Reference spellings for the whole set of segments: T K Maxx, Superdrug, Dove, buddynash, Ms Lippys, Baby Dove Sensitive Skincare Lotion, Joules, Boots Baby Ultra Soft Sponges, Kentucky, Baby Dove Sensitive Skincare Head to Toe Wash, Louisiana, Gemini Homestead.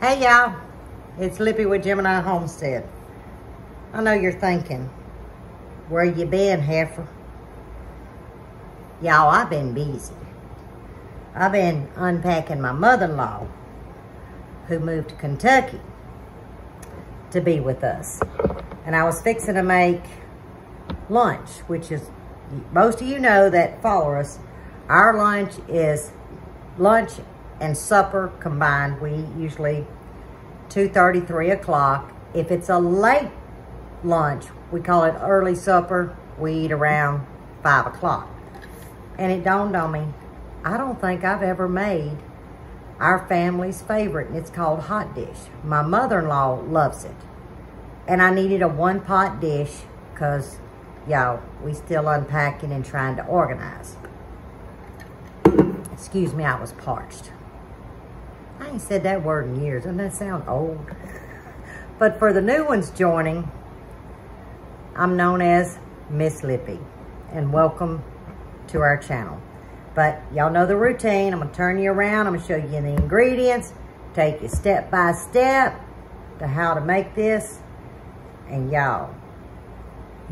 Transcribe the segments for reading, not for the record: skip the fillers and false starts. Hey y'all, it's Lippy with Gemini Homestead. I know you're thinking, where you been, heifer? Y'all, I've been busy. I've been unpacking my mother-in-law who moved to Kentucky to be with us. And I was fixing to make lunch, which is, most of you know that follow us, our lunch is lunch and supper combined. We usually 2:30, 3 o'clock. If it's a late lunch, we call it early supper. We eat around 5 o'clock. And it dawned on me, I don't think I've ever made our family's favorite, and it's called hot dish. My mother-in-law loves it. And I needed a one-pot dish because, y'all, we still unpacking and trying to organize. Excuse me, I was parched. I ain't said that word in years. Doesn't that sound old? But for the new ones joining, I'm known as Miss Lippy, and welcome to our channel. But y'all know the routine. I'm gonna turn you around. I'm gonna show you the ingredients, take you step by step to how to make this. And y'all,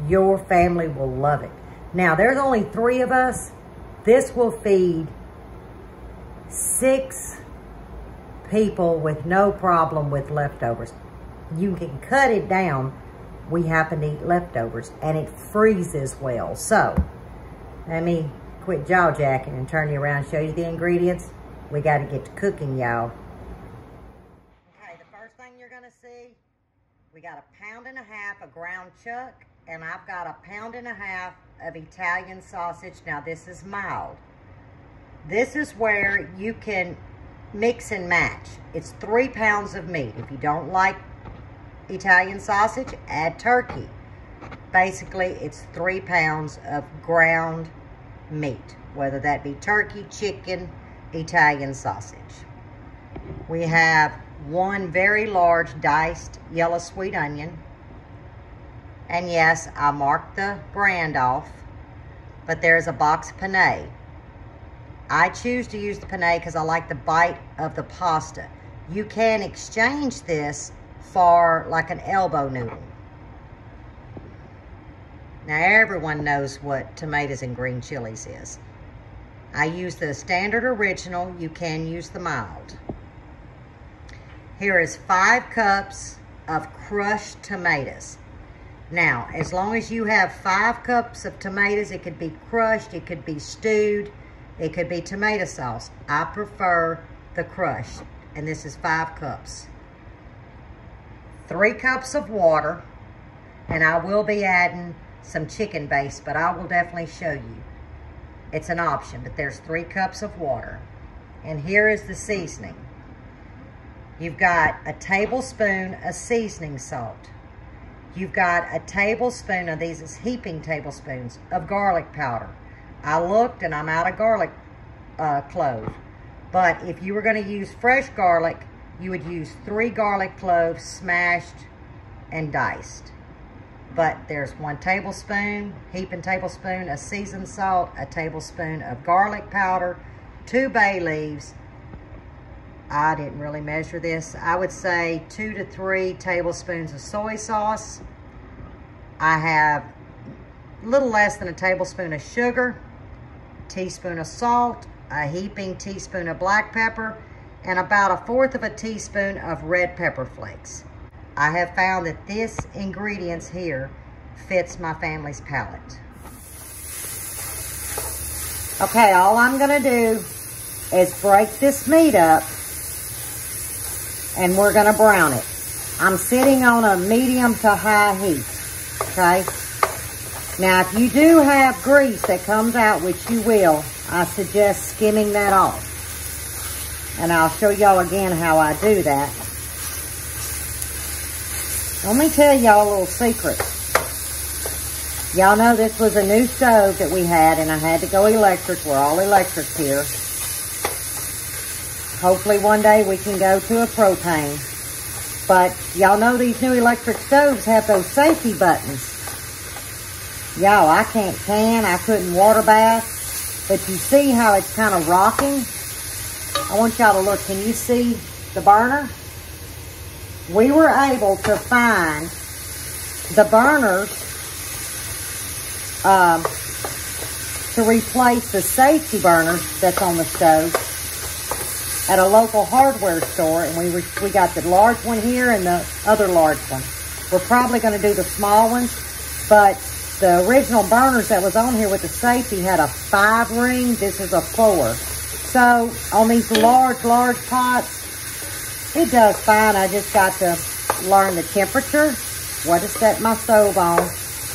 your family will love it. Now, there's only 3 of us. This will feed 6 people with no problem with leftovers. You can cut it down. We happen to eat leftovers, and it freezes well. So, let me quit jaw-jacking and turn you around and show you the ingredients. We got to get to cooking, y'all. Okay, the first thing you're going to see, we got 1.5 pounds of ground chuck, and I've got 1.5 pounds of Italian sausage. Now, this is mild. This is where you can mix and match. It's 3 pounds of meat. If you don't like Italian sausage, add turkey. Basically, it's 3 pounds of ground meat, whether that be turkey, chicken, Italian sausage. We have 1 very large diced yellow sweet onion. And yes, I marked the brand off, but there's a box of penne. I choose to use the penne because I like the bite of the pasta. You can exchange this for like an elbow noodle. Now, everyone knows what tomatoes and green chilies is. I use the standard original. You can use the mild. Here is 5 cups of crushed tomatoes. Now, as long as you have 5 cups of tomatoes, it could be crushed, it could be stewed, it could be tomato sauce. I prefer the crushed, and this is 5 cups. 3 cups of water, and I will be adding some chicken base, but I will definitely show you. It's an option, but there's 3 cups of water. And here is the seasoning. You've got a tablespoon of seasoning salt. You've got a tablespoon of these, is heaping tablespoons of garlic powder. I looked and I'm out of garlic clove. But if you were going to use fresh garlic, you would use 3 garlic cloves smashed and diced. But there's 1 tablespoon, heaping tablespoon of seasoned salt, a tablespoon of garlic powder, 2 bay leaves. I didn't really measure this. I would say 2 to 3 tablespoons of soy sauce. I have a little less than a tablespoon of sugar, a teaspoon of salt, a heaping teaspoon of black pepper, and about 1/4 teaspoon of red pepper flakes. I have found that this ingredients here fits my family's palate. Okay, all I'm gonna do is break this meat up, and we're gonna brown it. I'm sitting on a medium to high heat, okay? Now, if you do have grease that comes out, which you will, I suggest skimming that off. And I'll show y'all again how I do that. Let me tell y'all a little secret. Y'all know this was a new stove that we had, and I had to go electric. We're all electric here. Hopefully one day we can go to a propane. But y'all know these new electric stoves have those safety buttons. Y'all, I can't can. I couldn't water bath. But you see how it's kind of rocking? I want y'all to look. Can you see the burner? we were able to find the burners to replace the safety burners that's on the stove at a local hardware store, and we got the large one here and the other large one. We're probably going to do the small ones, but the original burners that was on here with the safety had a 5-ring. This is a 4. So on these large pots, it does fine. I just got to learn the temperature, what to set my stove on,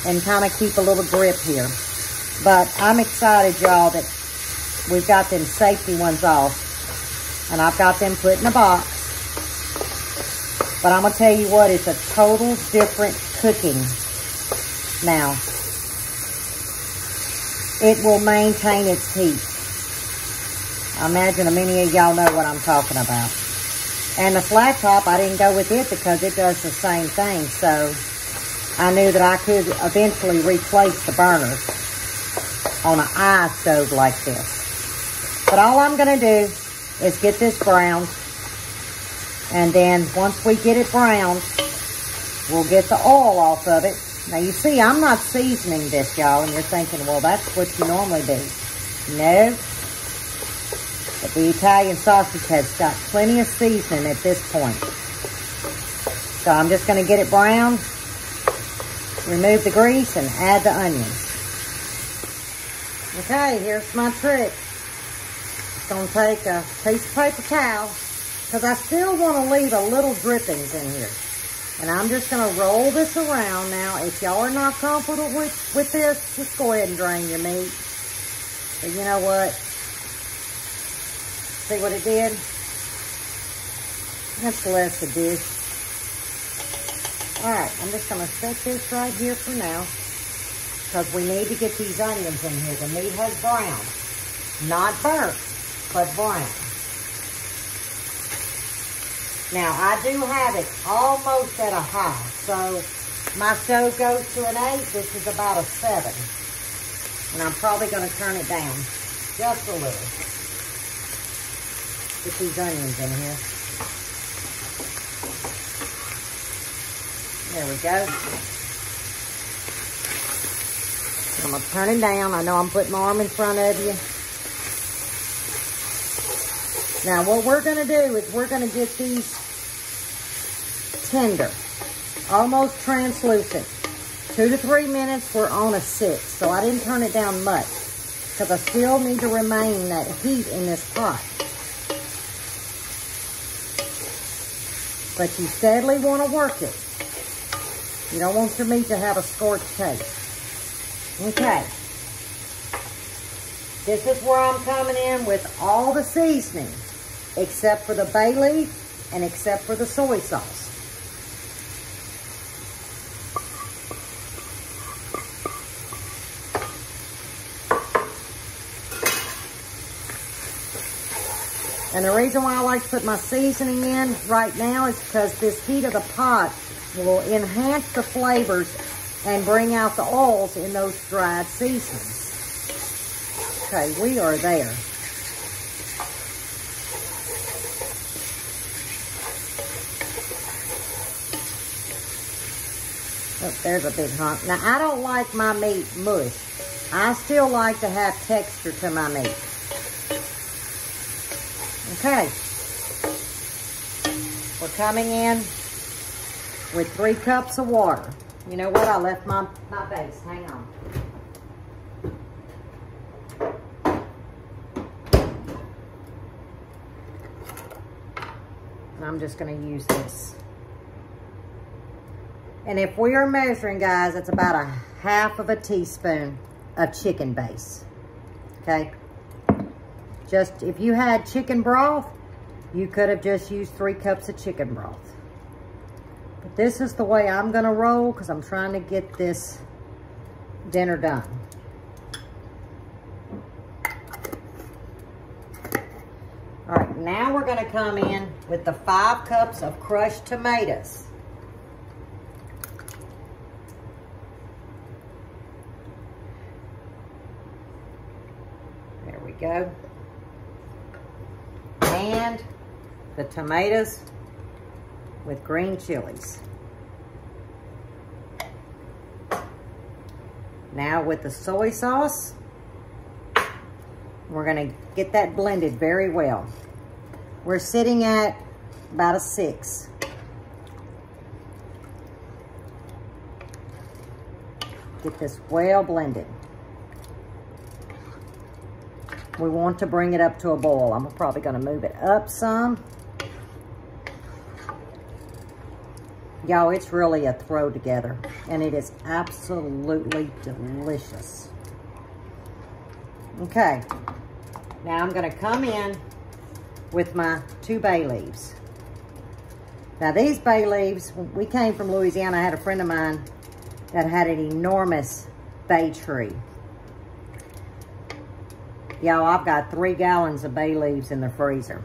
and kind of keep a little grip here. But I'm excited, y'all, that we've got them safety ones off. And I've got them put in a box. But I'm going to tell you what, it's a total different cooking now. It will maintain its heat. I imagine many of y'all know what I'm talking about. And the flat top, I didn't go with it because it does the same thing. So I knew that I could eventually replace the burners on an eye stove like this. But all I'm going to do is get this browned, and then once we get it browned, we'll get the oil off of it. Now you see, I'm not seasoning this, y'all, and you're thinking, well, that's what you normally do. No, but the Italian sausage has got plenty of seasoning at this point. So I'm just going to get it browned, remove the grease, and add the onions. Okay, here's my trick. Gonna take a piece of paper towel, because I still want to leave a little drippings in here, and I'm just gonna roll this around. Now if y'all are not comfortable with this, just go ahead and drain your meat, but you know what, see what it did? That's less a dish. Alright, I'm just gonna set this right here for now, because we need to get these onions in here. The meat has browned, not burnt, but brown. Now I do have it almost at a high, so my stove goes to an 8, this is about a 7, and I'm probably going to turn it down just a little. Get these onions in here. There we go. I'm going to turn it down. I know I'm putting my arm in front of you. Now, what we're going to do is we're going to get these tender, almost translucent. 2 to 3 minutes, we're on a 6, so I didn't turn it down much, because I still need to remain that heat in this pot. But you steadily want to work it. You don't want your meat to have a scorched taste. Okay. This is where I'm coming in with all the seasoning, except for the bay leaf and except for the soy sauce. And the reason why I like to put my seasoning in right now is because this heat of the pot will enhance the flavors and bring out the oils in those dried seasonings. Okay, we are there. Oh, there's a big hunk. Now, I don't like my meat mush. I still like to have texture to my meat. Okay. We're coming in with 3 cups of water. You know what? I left my base. Hang on. I'm just going to use this. And if we are measuring, guys, it's about 1/2 teaspoon of chicken base. Okay? Just, if you had chicken broth, you could have just used 3 cups of chicken broth. But this is the way I'm going to roll, because I'm trying to get this dinner done. All right, now we're going to come in with the 5 cups of crushed tomatoes. There we go. And the tomatoes with green chilies. Now with the soy sauce, we're gonna get that blended very well. We're sitting at about a 6. Get this well blended. We want to bring it up to a boil. I'm probably gonna move it up some. Y'all, it's really a throw together, and it is absolutely delicious. Okay, now I'm gonna come in with my 2 bay leaves. Now these bay leaves, when we came from Louisiana, I had a friend of mine that had an enormous bay tree. Y'all, I've got 3 gallons of bay leaves in the freezer.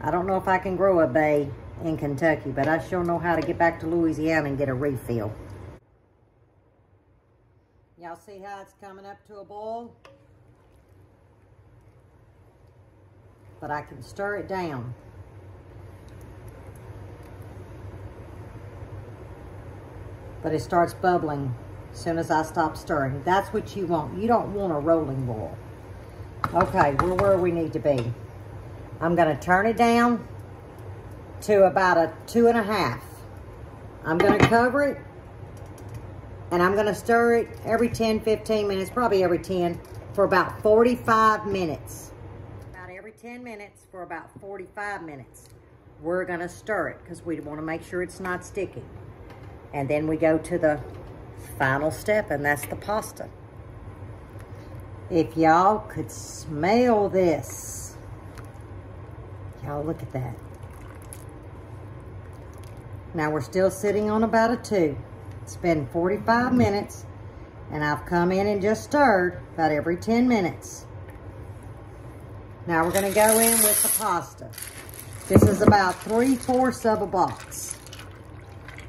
I don't know if I can grow a bay in Kentucky, but I sure know how to get back to Louisiana and get a refill. Y'all see how it's coming up to a boil? But I can stir it down. But it starts bubbling as soon as I stop stirring. That's what you want. You don't want a rolling boil. Okay, we're where we need to be. I'm gonna turn it down to about a 2.5. I'm gonna cover it, and I'm gonna stir it every 10, 15 minutes, probably every 10, for about 45 minutes. About every 10 minutes for about 45 minutes. We're gonna stir it, because we wanna make sure it's not sticky. And then we go to the final step, and that's the pasta. If y'all could smell this. Y'all look at that. Now we're still sitting on about a 2. It's been 45 minutes, and I've come in and just stirred about every 10 minutes. Now we're gonna go in with the pasta. This is about 3/4 of a box.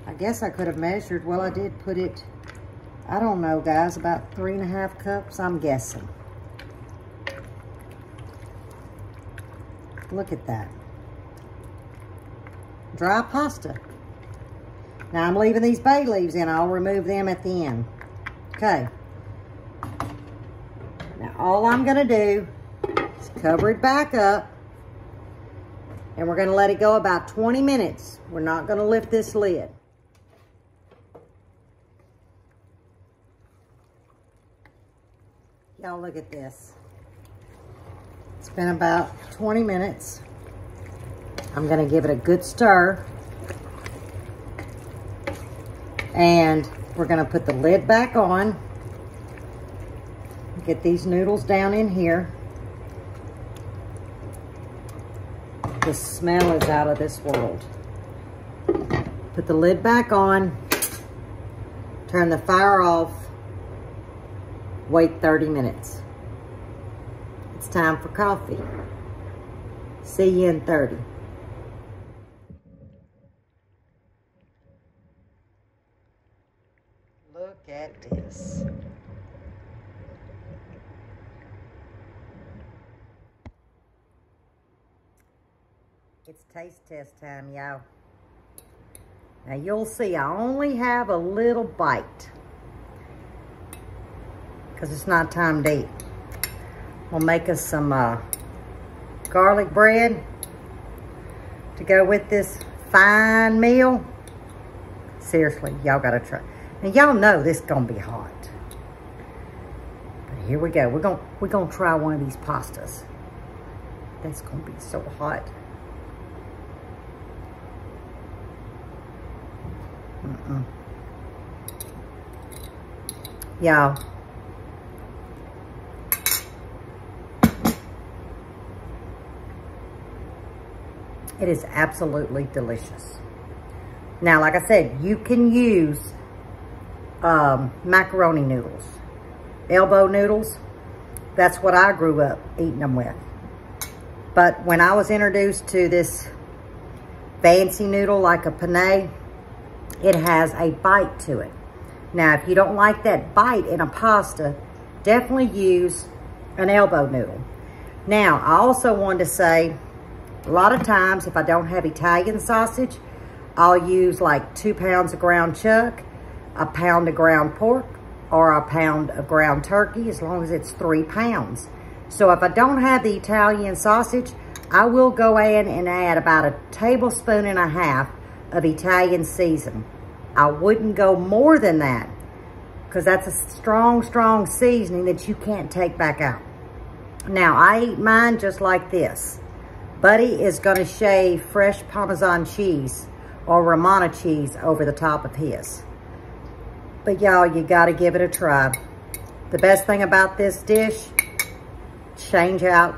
I guess I could have measured. Well, I did put it, I don't know, guys, about 3.5 cups, I'm guessing. Look at that. Dry pasta. Now I'm leaving these bay leaves in. I'll remove them at the end. Okay. Now all I'm gonna do is cover it back up, and we're gonna let it go about 20 minutes. We're not gonna lift this lid. Y'all look at this. It's been about 20 minutes. I'm gonna give it a good stir. And we're gonna put the lid back on. Get these noodles down in here. The smell is out of this world. Put the lid back on. Turn the fire off. Wait 30 minutes. It's time for coffee. See you in 30. Look at this. It's taste test time, y'all. Now you'll see I only have a little bite, because it's not time to eat. We'll make us some garlic bread to go with this fine meal. Seriously, y'all gotta try. And y'all know this is gonna be hot. But here we go. We're gonna try one of these pastas. That's gonna be so hot. Y'all. It is absolutely delicious. Now, like I said, you can use macaroni noodles, elbow noodles. That's what I grew up eating them with. But when I was introduced to this fancy noodle like a penne, it has a bite to it. Now, if you don't like that bite in a pasta, definitely use an elbow noodle. Now, I also wanted to say, A lot of times, if I don't have Italian sausage, I'll use like 2 pounds of ground chuck, a pound of ground pork, or a pound of ground turkey, as long as it's 3 pounds. So if I don't have the Italian sausage, I will go in and add about 1.5 tablespoons of Italian seasoning. I wouldn't go more than that, because that's a strong, strong seasoning that you can't take back out. Now, I eat mine just like this. Buddy is gonna shave fresh Parmesan cheese or Romano cheese over the top of his. But y'all, you gotta give it a try. The best thing about this dish, change out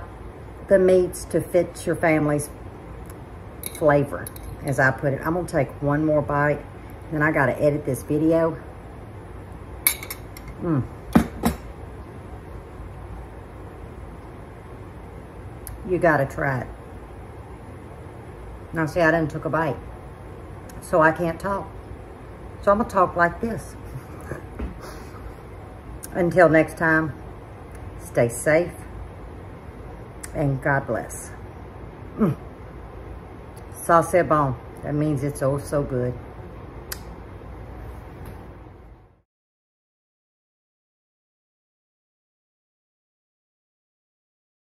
the meats to fit your family's flavor, as I put it. I'm gonna take one more bite, then I gotta edit this video. You gotta try it. Now see, I didn't took a bite, so I can't talk. So I'm gonna talk like this. Until next time, stay safe and God bless. Ça c'est bon. That means it's oh so good.